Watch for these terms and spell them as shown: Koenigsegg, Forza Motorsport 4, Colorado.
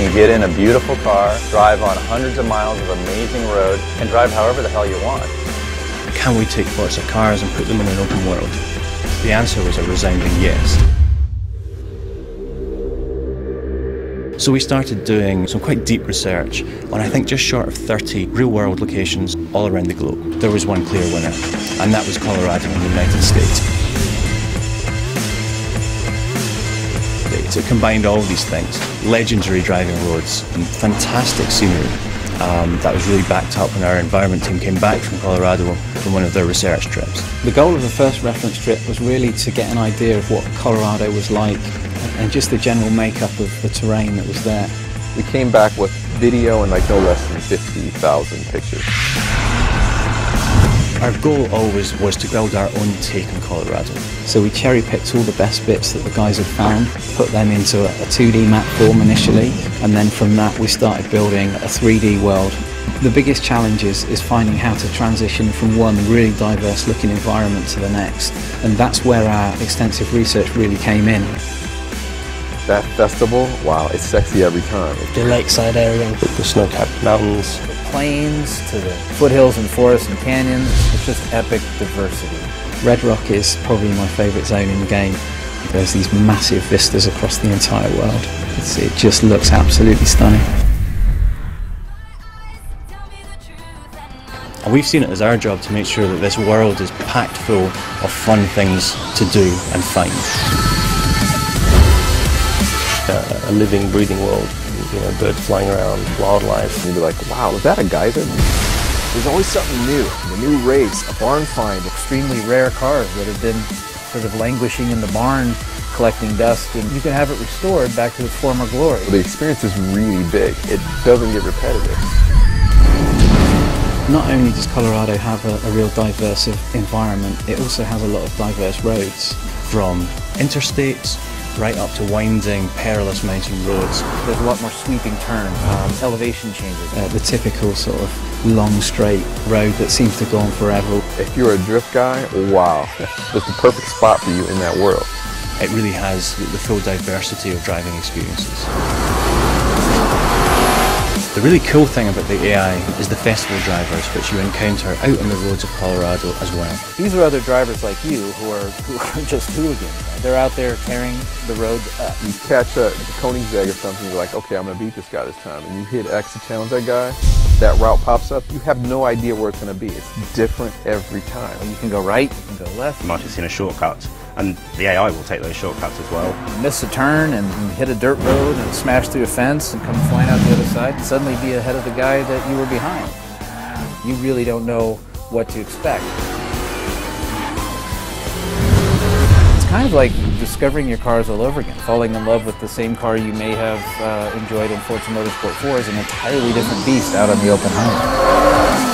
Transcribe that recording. can get in a beautiful car, drive on hundreds of miles of amazing road, and drive however the hell you want. Can we take lots of cars and put them in an open world? The answer was a resounding yes. So we started doing some quite deep research on, I think, just short of 30 real-world locations all around the globe. There was one clear winner, and that was Colorado in the United States. It combined all these things, legendary driving roads and fantastic scenery. That was really backed up when our environment team came back from Colorado from one of their research trips. The goal of the first reference trip was really to get an idea of what Colorado was like and just the general makeup of the terrain that was there. We came back with video and like no less than 50,000 pictures. Our goal always was to build our own take on Colorado. So we cherry-picked all the best bits that the guys had found, put them into a 2D map form initially, and then from that we started building a 3D world. The biggest challenge is finding how to transition from one really diverse looking environment to the next, and that's where our extensive research really came in. That festival, wow, it's sexy every time. The lakeside area. The snow-capped mountains. The plains to the foothills and forests and canyons. It's just epic diversity. Red Rock is probably my favourite zone in the game. There's these massive vistas across the entire world. It just looks absolutely stunning. And we've seen it as our job to make sure that this world is packed full of fun things to do and find. A living, breathing world, you know, birds flying around, wildlife. You'd be like, wow, was that a geyser? There's always something new, a new race, a barn find. Extremely rare cars that have been sort of languishing in the barn, collecting dust, and you can have it restored back to its former glory. The experience is really big. It doesn't get repetitive. Not only does Colorado have a real diverse environment, it also has a lot of diverse roads. From interstates, right up to winding, perilous mountain roads. There's a lot more sweeping turns, elevation changes. The typical sort of long, straight road that seems to go on forever. If you're a drift guy, wow, that's the perfect spot for you in that world. It really has the full diversity of driving experiences. The really cool thing about the AI is the festival drivers, which you encounter out on the roads of Colorado as well. These are other drivers like you who are just hooligans. They're out there tearing the road up. You catch a Koenigsegg or something, you're like, okay, I'm going to beat this guy this time. And you hit X to challenge that guy, that route pops up. You have no idea where it's going to be. It's different every time. You can go right, you can go left. You might have seen a shortcut, and the AI will take those shortcuts as well. You miss a turn and hit a dirt road and smash through a fence and come flying out the other side and suddenly be ahead of the guy that you were behind. You really don't know what to expect. It's kind of like discovering your cars all over again, falling in love with the same car you may have enjoyed in Forza Motorsport 4 is an entirely different beast out on the open highway.